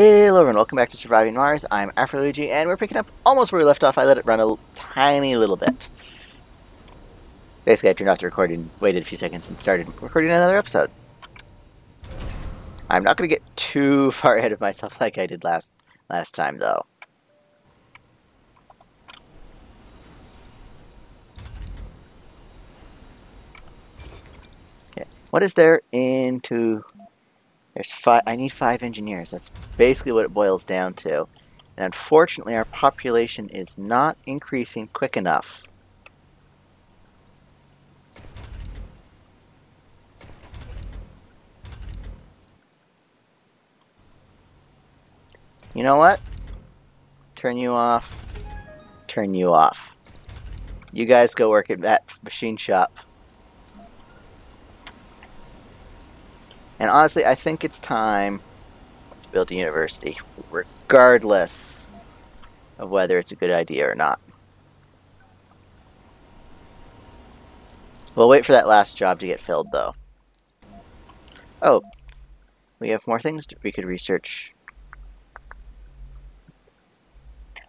Hello everyone, welcome back to Surviving Mars. I'm Afro Luigi, and we're picking up almost where we left off. I let it run a tiny little bit. Basically, I turned off the recording, waited a few seconds, and started recording another episode. I'm not going to get too far ahead of myself like I did last time, though. Okay. What is there into... There's five. I need 5 engineers. That's basically what it boils down to. And unfortunately, our population is not increasing quick enough. You know what? Turn you off. Turn you off. You guys go work at that machine shop. And honestly, I think it's time to build a university, regardless of whether it's a good idea or not. We'll wait for that last job to get filled, though. Oh, we have more things we could research.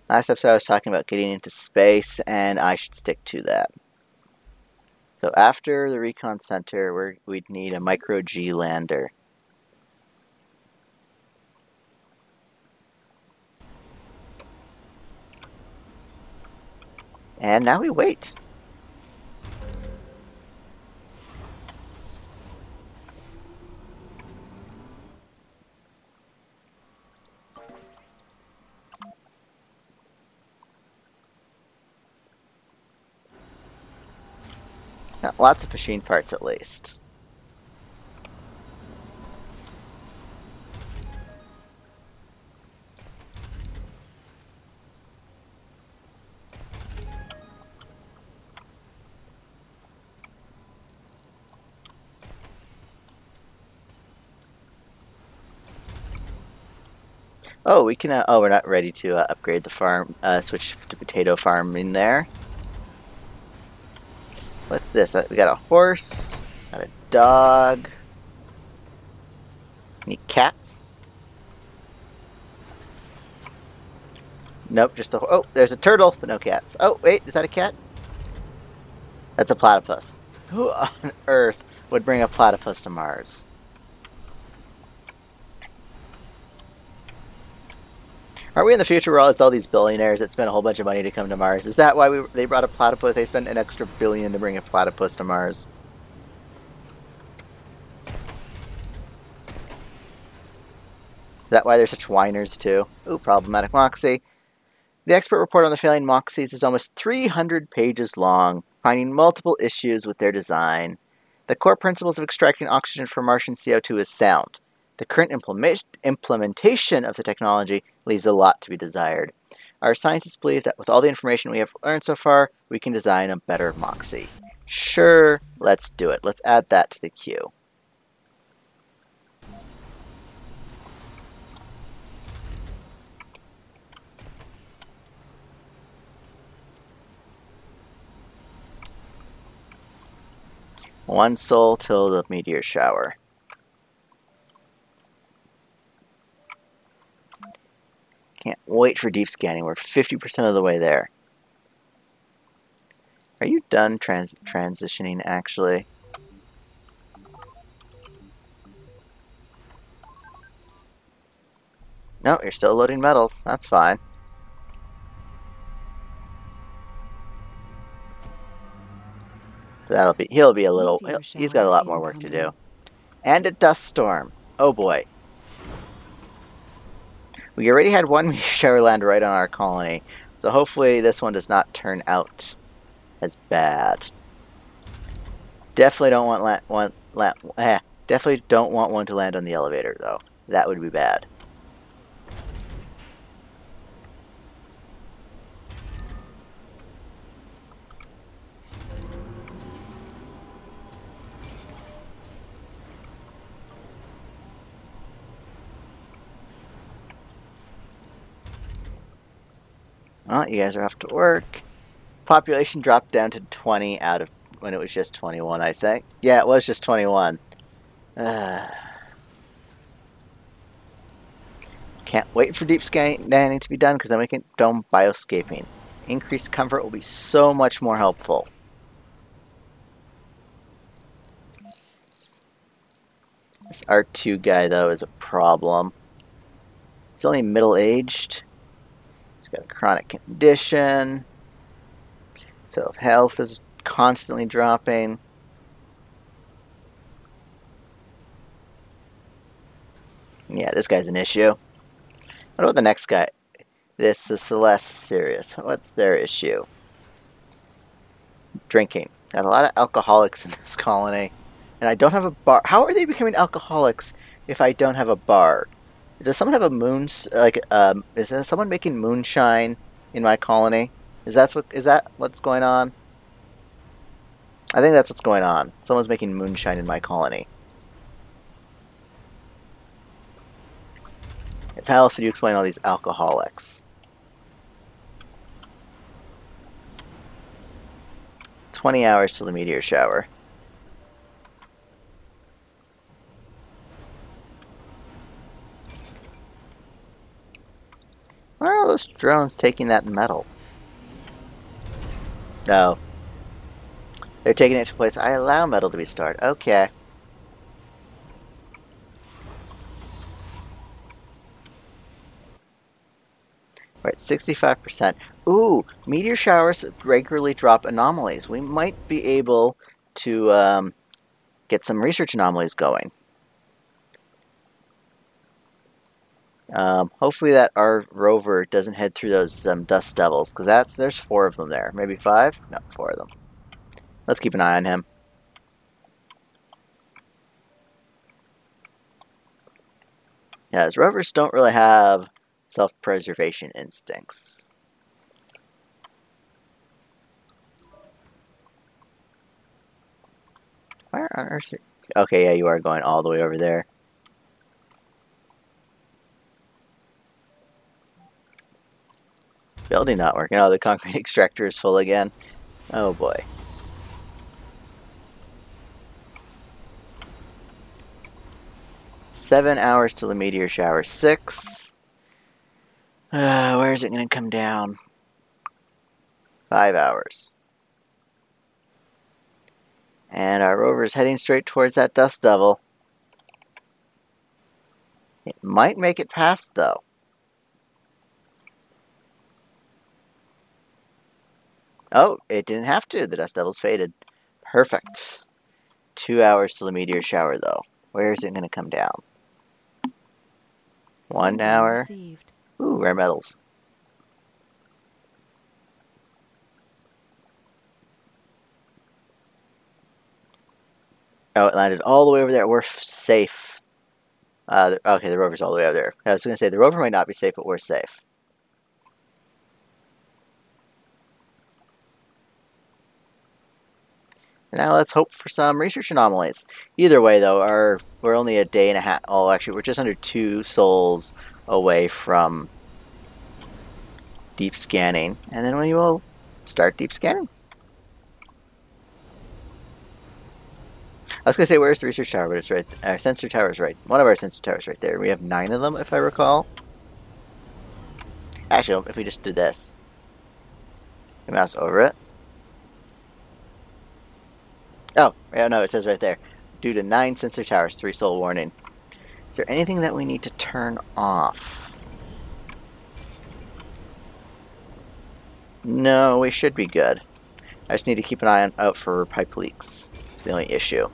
Last episode I was talking about getting into space, and I should stick to that. So after the recon center, we'd need a micro-G lander. And now we wait. Lots of machine parts, at least. Oh, we can. Oh, we're not ready to upgrade the farm. Switch to potato farming there. What's this? We got a horse, got a dog. Any cats? Nope, just the... Oh, there's a turtle, but no cats. Oh, wait, is that a cat? That's a platypus. Who on earth would bring a platypus to Mars? Are we in the future where it's all these billionaires that spend a whole bunch of money to come to Mars? Is that why they brought a platypus? They spent an extra billion to bring a platypus to Mars. Is that why they're such whiners, too? Ooh, problematic Moxie. The expert report on the failing Moxies is almost 300 pages long, finding multiple issues with their design. The core principles of extracting oxygen from Martian CO2 is sound. The current implementation of the technology leaves a lot to be desired. Our scientists believe that with all the information we have learned so far, we can design a better Moxie. Sure, let's do it. Let's add that to the queue. One soul till the meteor shower. Can't wait for deep scanning. We're 50% of the way there. Are you done transitioning, actually? No, you're still loading metals. That's fine. So that'll be... He'll be a little... He's got a lot more work to do. And a dust storm. Oh, boy. We already had one meteor shower land right on our colony, so hopefully this one does not turn out as bad. Definitely don't want definitely don't want one to land on the elevator, though. That would be bad. Well, you guys are off to work. Population dropped down to 20 out of when it was just 21, I think. Yeah, it was just 21. Can't wait for deep scanning to be done because then we can dome bioscaping. Increased comfort will be so much more helpful. This R2 guy, though, is a problem. He's only middle-aged. He's got a chronic condition. So health is constantly dropping. Yeah, this guy's an issue. What about the next guy? This is Celeste Sirius. What's their issue? Drinking. Got a lot of alcoholics in this colony. And I don't have a bar. How are they becoming alcoholics if I don't have a bar? Does someone have a moon? Like, is there someone making moonshine in my colony? Is that what's going on? I think that's what's going on. Someone's making moonshine in my colony. So how else would you explain all these alcoholics? 20 hours till the meteor shower. Why are all those drones taking that metal? No. They're taking it to a place I allow metal to be stored. Okay. Right, 65%. Ooh, meteor showers regularly drop anomalies. We might be able to get some research anomalies going. Hopefully that our rover doesn't head through those dust devils, because there's 4 of them there. Maybe 5? No, 4 of them. Let's keep an eye on him. Yeah, his rovers don't really have self-preservation instincts. Where on earth are you? Okay, yeah, you are going all the way over there. Building not working. Oh, the concrete extractor is full again. Oh boy. Seven hours till the meteor shower. 6. Where is it going to come down? 5 hours. And our rover is heading straight towards that dust devil. It might make it past, though. Oh, it didn't have to. The dust devil's faded. Perfect. 2 hours till the meteor shower, though. Where is it going to come down? 1 hour. Ooh, rare metals. Oh, it landed all the way over there. We're safe. Okay, the rover's all the way over there. I was going to say, the rover might not be safe, but we're safe. Now let's hope for some research anomalies. Either way, though, we're only a day and a half. Oh, actually, we're just under 2 souls away from deep scanning, and then we will start deep scanning. I was going to say, where's the research tower? But it's right. Our sensor tower is right. One of our sensor towers right there. We have 9 of them, if I recall. Actually, if we just did this, we mouse over it. Oh, no, it says right there. Due to 9 sensor towers, 3 soul warning. Is there anything that we need to turn off? No, we should be good. I just need to keep an eye out for pipe leaks. It's the only issue.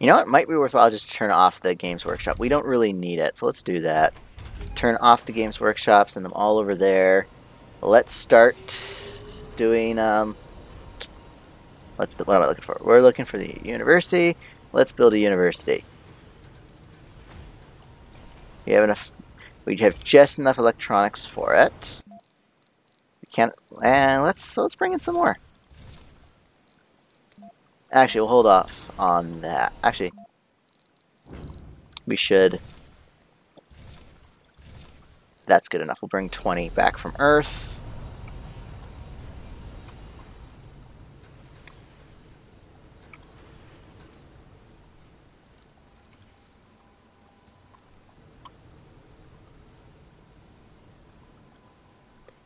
You know what? It might be worthwhile just turn off the Games Workshop. We don't really need it, so let's do that. Turn off the Games Workshop, send them all over there. Let's start doing, what am I looking for? We're looking for the university. Let's build a university. We have enough, we have just enough electronics for it. We can't, and let's bring in some more. Actually, we'll hold off on that. Actually, we should That's good enough. We'll bring 20 back from Earth.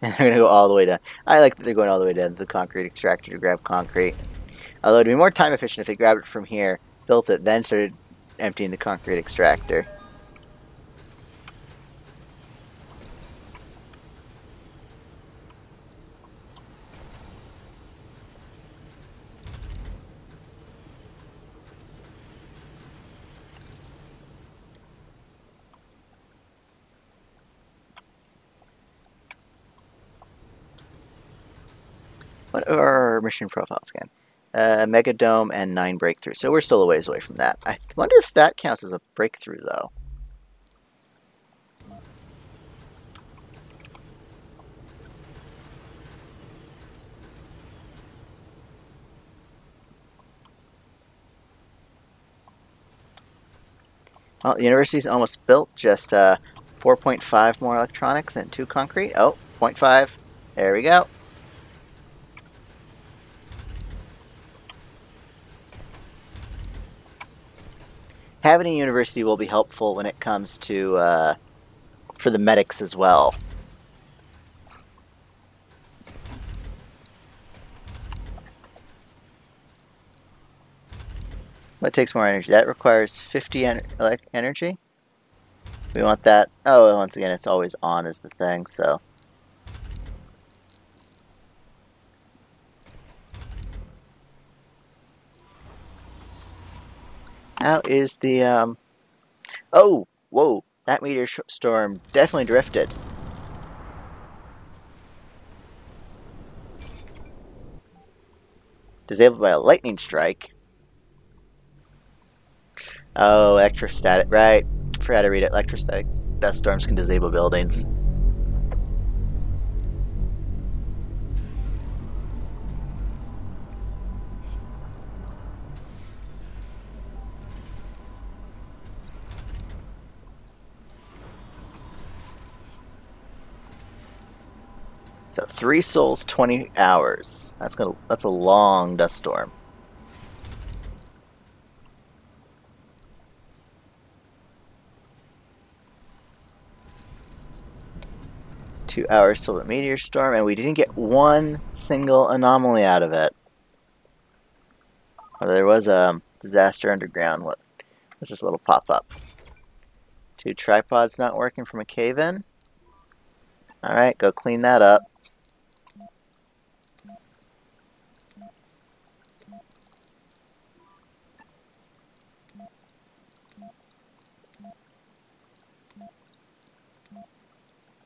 And they're going to go all the way down. I like that they're going all the way down to the concrete extractor to grab concrete. Although it would be more time efficient if they grabbed it from here, built it, then started emptying the concrete extractor. What are our mission profiles again? Megadome and 9 breakthroughs. So we're still a ways away from that. I wonder if that counts as a breakthrough, though. Well, the university's almost built. Just 4.5 more electronics and 2 concrete. Oh, 0.5. There we go. Having a university will be helpful when it comes to, for the medics as well. What takes more energy? That requires 50 energy. We want that. Oh, well, once again, it's always on is the thing, so. How is the, oh, whoa, that meteor storm definitely drifted. Disabled by a lightning strike. Oh, electrostatic, right. Forgot to read it. Electrostatic dust storms can disable buildings. So 3 souls, 20 hours. That's a long dust storm. Two hours till the meteor storm, and we didn't get one single anomaly out of it. Well, there was a disaster underground. What was this little pop-up? 2 tripods not working from a cave-in. All right, go clean that up.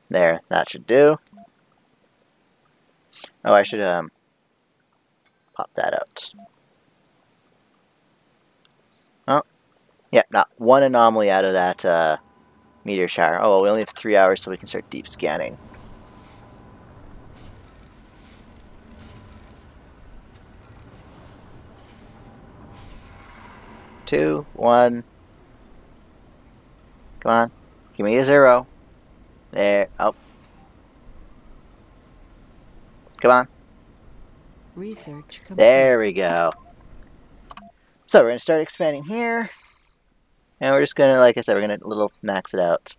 There, that should do. Oh, I should pop that out. Oh, yeah, not one anomaly out of that meteor shower. Oh, well, we only have 3 hours, so we can start deep scanning. Two, one. Come on, give me a 0. There. Oh. Come on. Research. There we go. So we're going to start expanding here. And we're just going to, like I said, we're going to little max it out.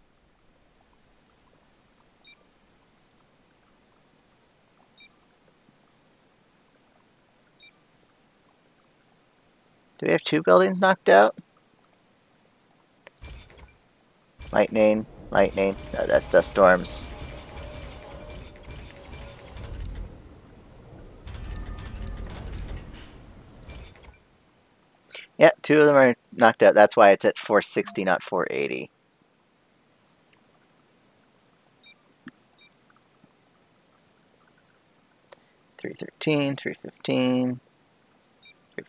Do we have 2 buildings knocked out? Lightning. Lightning. No, that's dust storms. Yeah, 2 of them are knocked out. That's why it's at 460, not 480. .313, .315,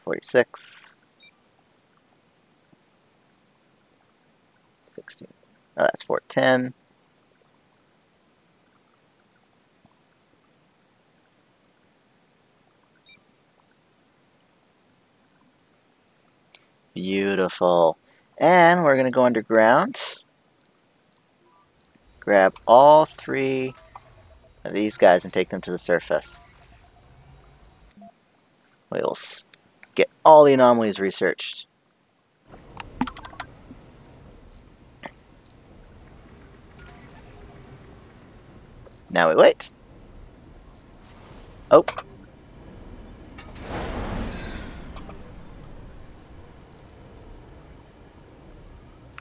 .346, 16. Oh, that's 410. Beautiful. And we're going to go underground. grab all three of these guys and take them to the surface. We will get all the anomalies researched. Now we wait. Oh.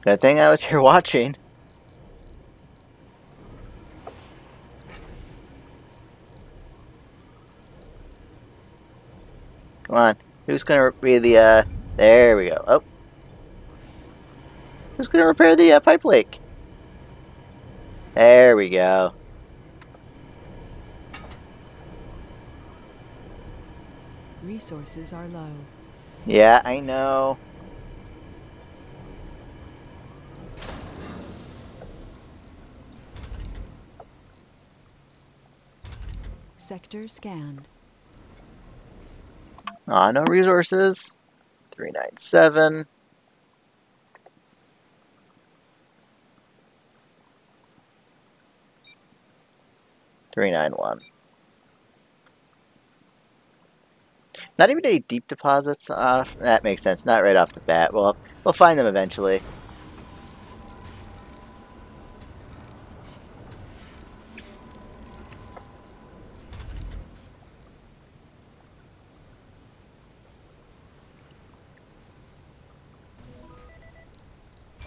Good thing I was here watching. Come on. Who's gonna be the, there we go. Oh. Who's gonna repair the, pipe leak? There we go. Resources are low. Yeah, I know. Sector scanned. Ah, no resources. 397. Three 91. Not even any deep deposits. That makes sense. Not right off the bat. Well, we'll find them eventually.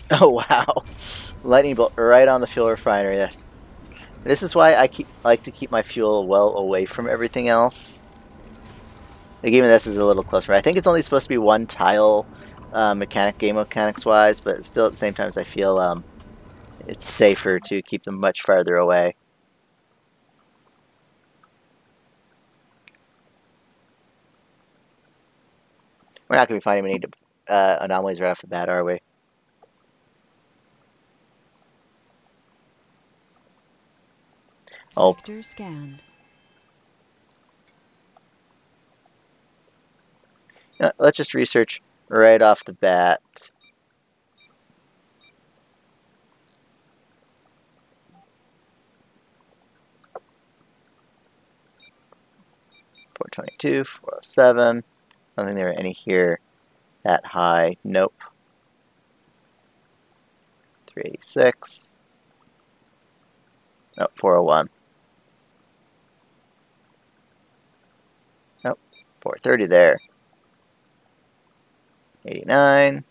Oh wow! Lightning bolt right on the fuel refinery. This is why I like to keep my fuel well away from everything else. Like even this is a little closer. I think it's only supposed to be one tile, game mechanics wise, but still at the same time I feel it's safer to keep them much farther away. We're not going to be finding any anomalies right off the bat, are we? Oh. Sector scanned. Let's just research right off the bat. $422, $407. I don't think there are any here that high. Nope. 386. Nope, 401. 430 there. 89.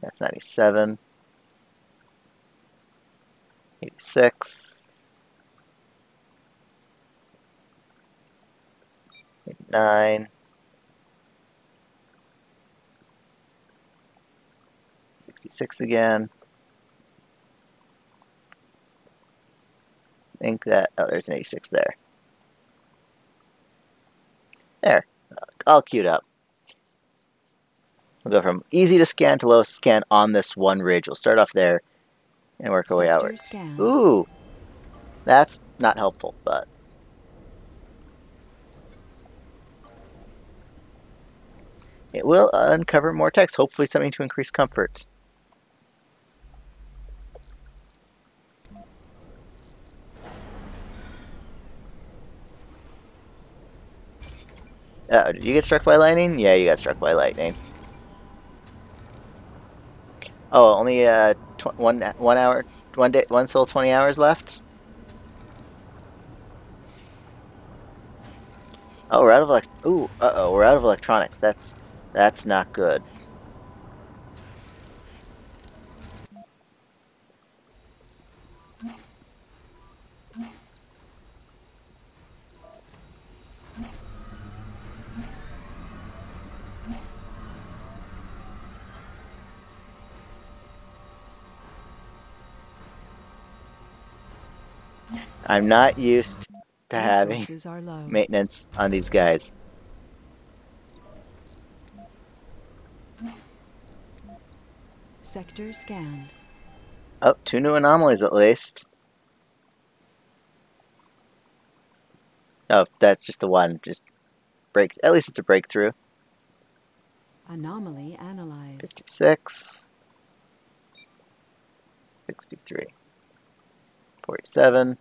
That's 97. 86. 89. 66 again. I think that, oh, there's an 86 there. There, all queued up. We'll go from easy to scan to low scan on this one ridge. We'll start off there and work our way outwards. Ooh, that's not helpful, but. It will uncover more text, hopefully something to increase comfort. Uh-oh, did you get struck by lightning? Yeah, you got struck by lightning. Oh, only one soul, 20 hours left. Oh, we're out of we're out of electronics. That's not good. I'm not used to having maintenance on these guys. Sector scanned. Oh, 2 new anomalies at least. Oh, that's just the one. Just break. At least it's a breakthrough. Anomaly analyzed. 56. 63, 47,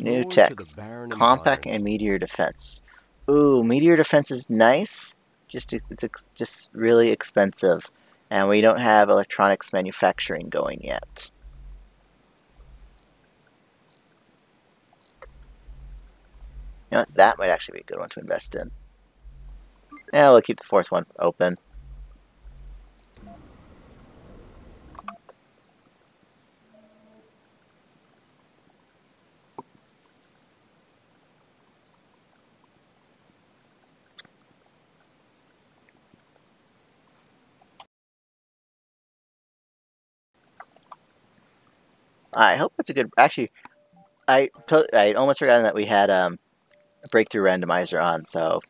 new text, compact and meteor defense. Ooh, meteor defense is nice, it's just really expensive, and we don't have electronics manufacturing going yet. You know what? That might actually be a good one to invest in. Yeah, we'll keep the fourth one open. I hope that's a good... Actually, I almost forgotten that we had a breakthrough randomizer on, so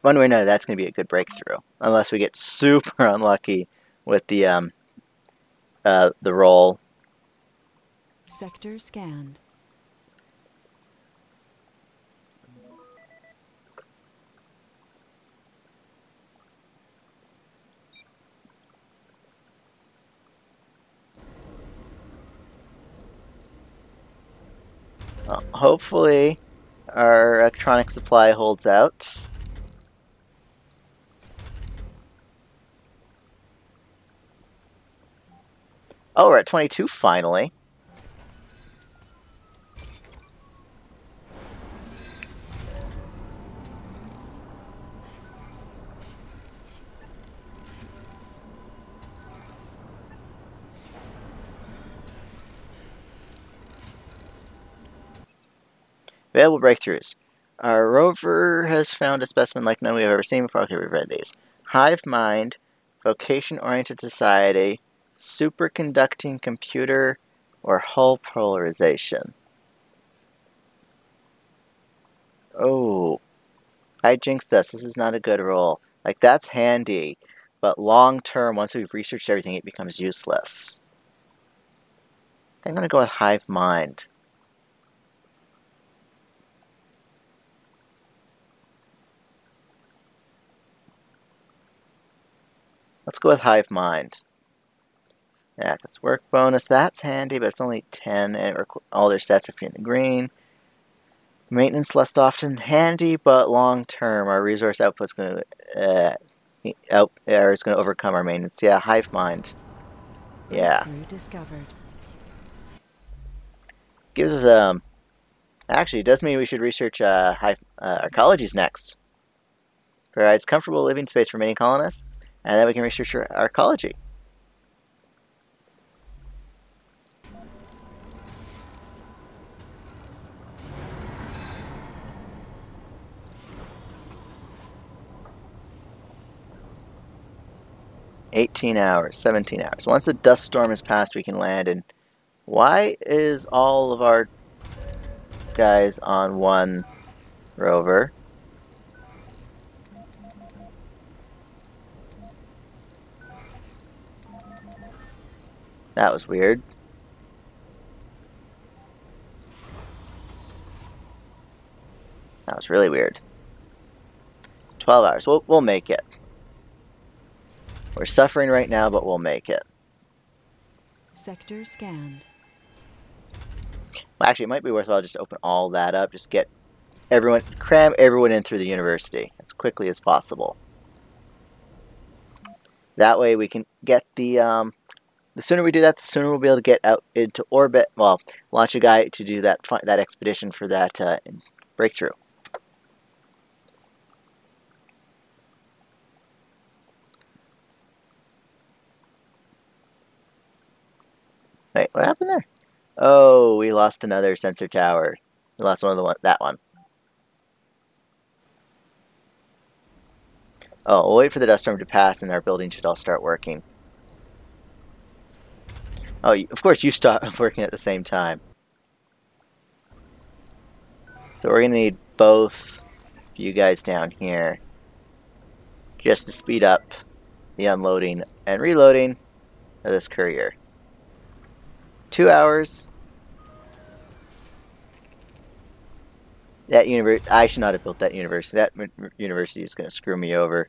one way or another, that's going to be a good breakthrough. Unless we get super unlucky with the roll. Sector scanned. Well, hopefully our electronic supply holds out. Oh, we're at 22 finally. Available breakthroughs. Our rover has found a specimen like none we have ever seen before. Okay, we've read these. Hive mind, vocation-oriented society, superconducting computer, or hull polarization. Oh, I jinxed us. This is not a good roll. Like, that's handy, but long-term, once we've researched everything, it becomes useless. I think I'm going to go with hive mind. Let's go with hive mind. Yeah, that's work bonus. That's handy, but it's only 10, and all their stats have been in the green. Maintenance less often handy, but long term, our resource output is going to overcome our maintenance. Yeah, hive mind. Yeah. Discovered. Gives us actually, it does mean we should research arcologies next. Provides comfortable living space for many colonists. And then we can research our arcology. Seventeen hours. Once the dust storm has passed, we can land. And why is all of our guys on one rover? That was weird. That was really weird. 12 hours. We'll make it. We're suffering right now, but we'll make it. Sector scanned. Well, actually, it might be worthwhile just to open all that up. Just get everyone, cram everyone in through the university as quickly as possible. That way we can get the sooner we do that, the sooner we'll be able to get out into orbit. Well, launch a guy to do that expedition for that breakthrough. Wait, what happened there? Oh, we lost another sensor tower. We lost that one. Oh, we'll wait for the dust storm to pass, and our building should all start working. Oh, of course you stop working at the same time. So we're going to need both you guys down here just to speed up the unloading and reloading of this courier. 2 hours. That universe, I should not have built that university. That university is going to screw me over.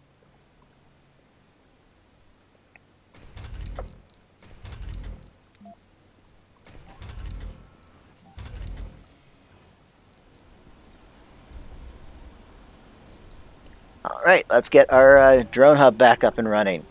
All right, let's get our drone hub back up and running.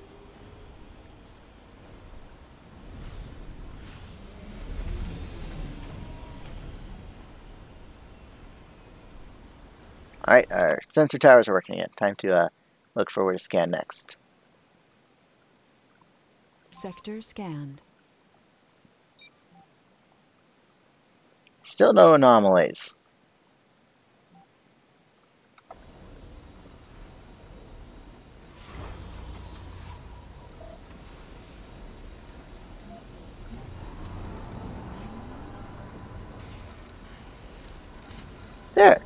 All right, our sensor towers are working yet. Time to look for where to scan next. Sector scanned. Still no anomalies. There.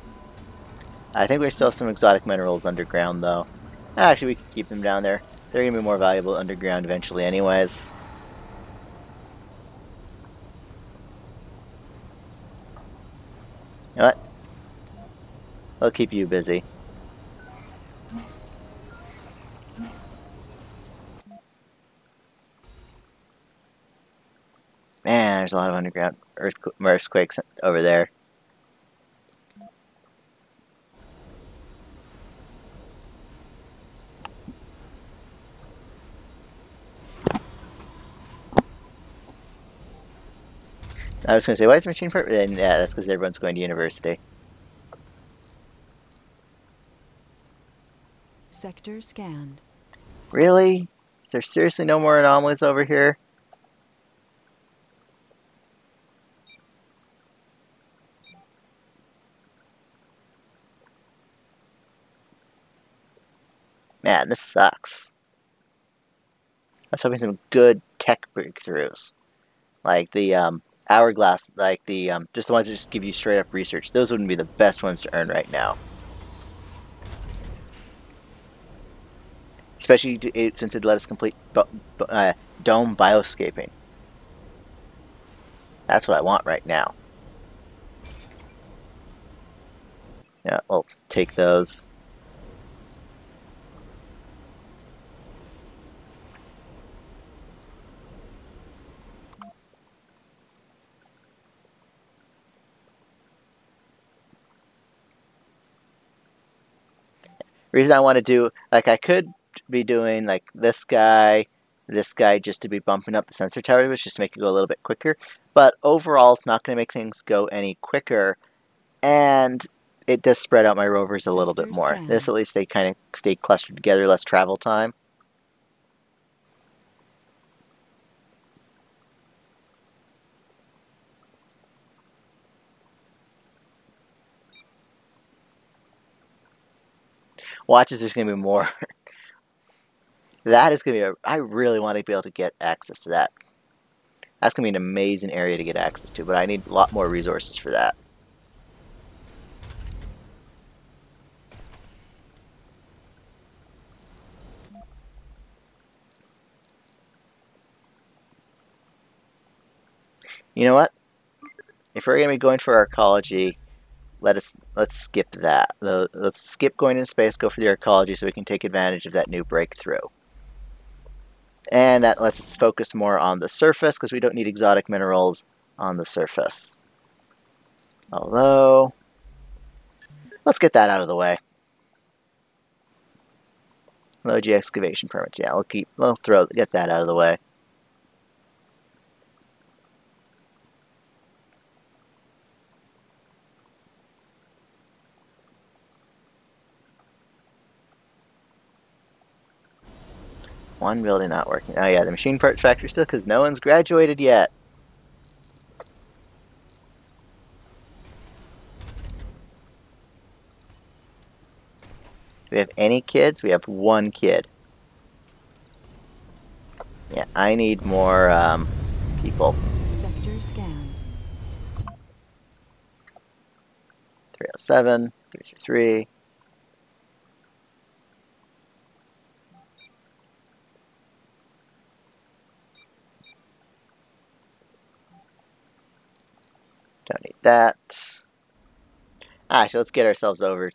I think we still have some exotic minerals underground, though. Actually, we can keep them down there. They're going to be more valuable underground eventually anyways. You know what? I'll keep you busy. Man, there's a lot of underground earthquakes over there. I was going to say, why is the machine part? And yeah, that's because everyone's going to university. Sector scanned. Really? Is there seriously no more anomalies over here? Man, this sucks. I was hoping some good tech breakthroughs. Like the, hourglass, like the just the ones that just give you straight up research. Those wouldn't be the best ones to earn right now, especially since it let us complete dome bioscaping. That's what I want right now. Yeah, I'll take those. Reason I want to do, like, I could be doing like this guy just to be bumping up the sensor tower, which just to make it go a little bit quicker, but overall it's not going to make things go any quicker, and it does spread out my rovers a little bit more. This, at least they kind of stay clustered together, less travel time. Watches, there's going to be more. That is going to be I really want to be able to get access to that. That's going to be an amazing area to get access to, but I need a lot more resources for that. You know what? If we're going to be going for archaeology, let's skip that. Let's skip going into space, go for the archaeology so we can take advantage of that new breakthrough. And that lets us focus more on the surface because we don't need exotic minerals on the surface. Although, let's get that out of the way. Low G excavation permits. Yeah, we'll get that out of the way. One building not working. Oh yeah, the machine parts factory still, because no one's graduated yet. Do we have any kids? We have one kid. Yeah, I need more people. Sector scan. 307, 333. Don't need that. Actually, let's get ourselves over.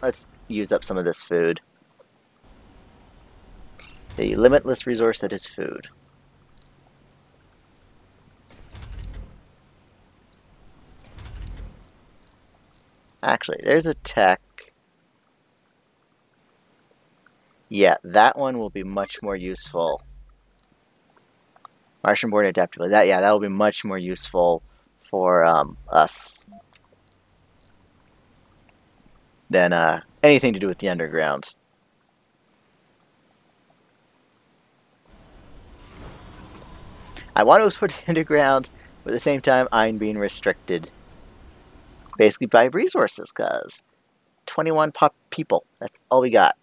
Let's use up some of this food. The limitless resource that is food. Actually, there's a tech. Yeah, that one will be much more useful. Martian born adaptability. That, yeah, that will be much more useful for us than anything to do with the underground. I want to explore the underground, but at the same time, I'm being restricted. Basically by resources, because 21 pop people. That's all we got.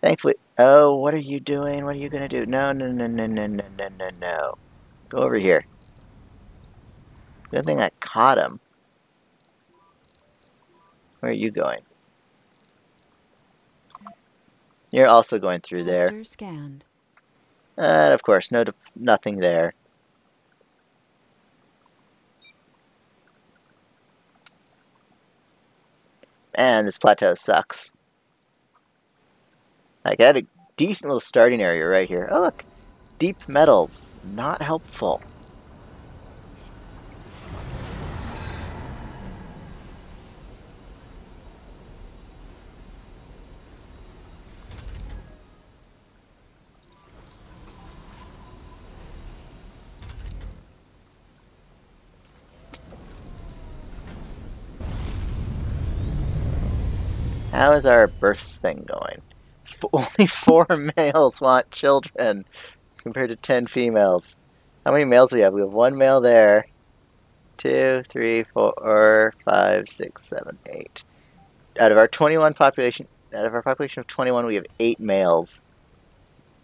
Thankfully. Oh, what are you doing? What are you going to do? No, no, no, no, no, no, no, no, no. Go over here. Good thing I caught him. Where are you going? You're also going through there. Scanned. And of course, no, nothing there. And this plateau sucks. Like, I had a decent little starting area right here. Oh, look. Deep metals. Not helpful. How is our births thing going? Only 4 males want children compared to 10 females. How many males do we have? We have 1 male there. 2, 3, 4, 5, 6, 7, 8. Out of our 21 population, out of our population of 21, we have 8 males.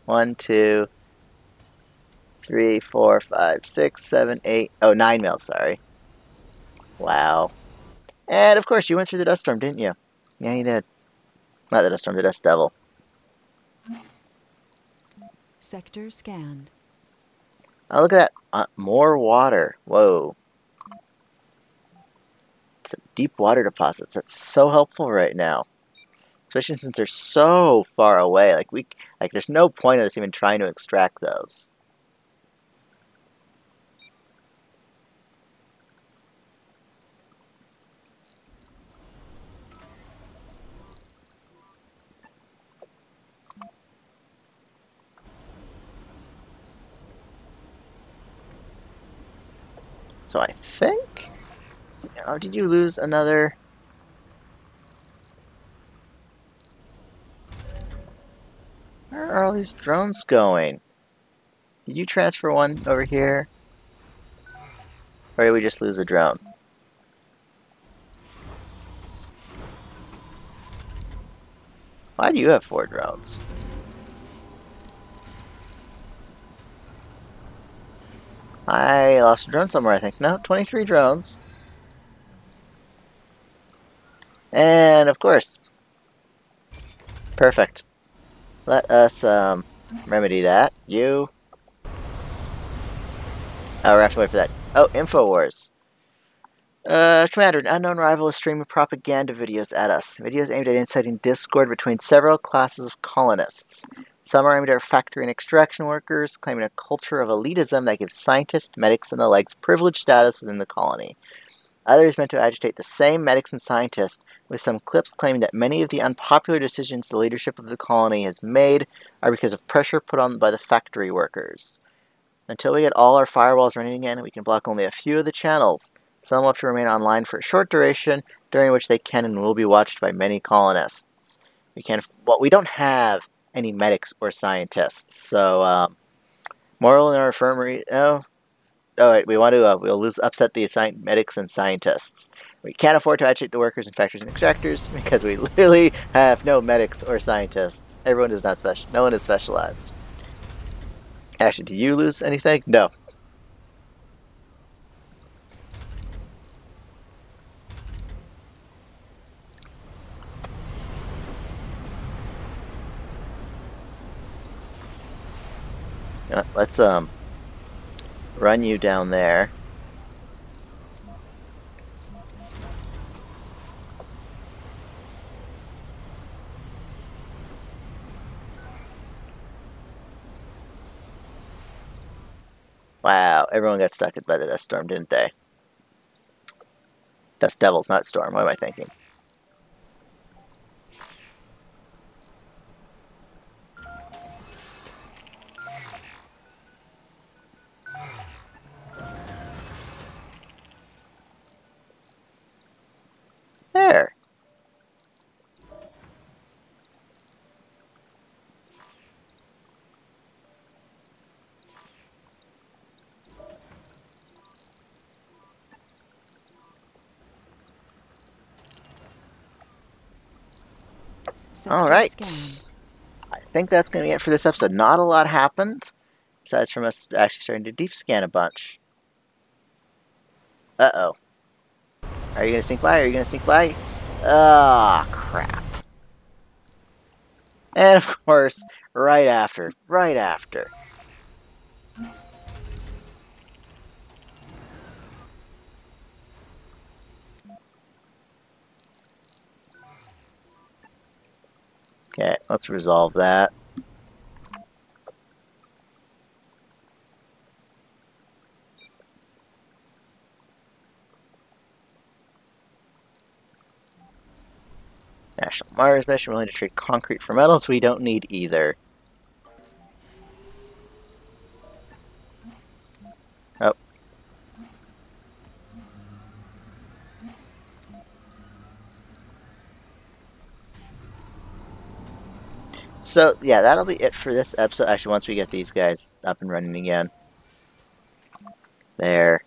1, 2, 3, 4, 5, 6, 7, 8. Oh, 9 males, sorry. Wow. And of course, you went through the dust storm, didn't you? Yeah, he did. Not the dust storm, the dust devil. Sector scanned. Oh, look at that. More water. Whoa. Some deep water deposits. That's so helpful right now. Especially since they're so far away. Like, there's no point in us even trying to extract those. So I think... Oh, did you lose another... Where are all these drones going? Did you transfer one over here? Or did we just lose a drone? Why do you have 4 drones? I lost a drone somewhere, I think. No, 23 drones. And, of course. Perfect. Let us remedy that. You. Oh, we're have to wait for that. Oh, InfoWars. Commander, an unknown rival is streaming propaganda videos at us. Videos aimed at inciting discord between several classes of colonists. Some are aimed at factory and extraction workers, claiming a culture of elitism that gives scientists, medics, and the likes privileged status within the colony. Others meant to agitate the same medics and scientists, with some clips claiming that many of the unpopular decisions the leadership of the colony has made are because of pressure put on by the factory workers. Until we get all our firewalls running again, we can block only a few of the channels. Some will have to remain online for a short duration, during which they can and will be watched by many colonists. We can't... Well, we don't have... any medics or scientists. So, moral in our infirmary. Oh, all right. We want to. We'll lose. Upset the medics and scientists. We can't afford to agitate the workers and factories and extractors because we literally have no medics or scientists. Everyone is not special. No one is specialized. Actually, do you lose anything? No. Let's run you down there. Wow, everyone got stuck by the dust storm, didn't they? Dust devils, not storm. What am I thinking? There. Alright, I think that's going to be it for this episode. Not a lot happened, besides from us actually starting to deep scan a bunch. Uh-oh. Are you going to sneak by? Are you going to sneak by? Ah, oh, crap. And of course, right after. Okay, let's resolve that. National Mars mission, willing to trade concrete for metals. We don't need either. Oh. So, yeah, that'll be it for this episode. Actually, once we get these guys up and running again. There.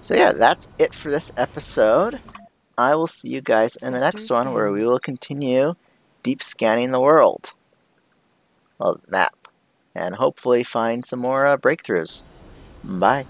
So, yeah, that's it for this episode. I will see you guys in the next one, where we will continue deep scanning the world. Well, the map. And hopefully find some more breakthroughs. Bye.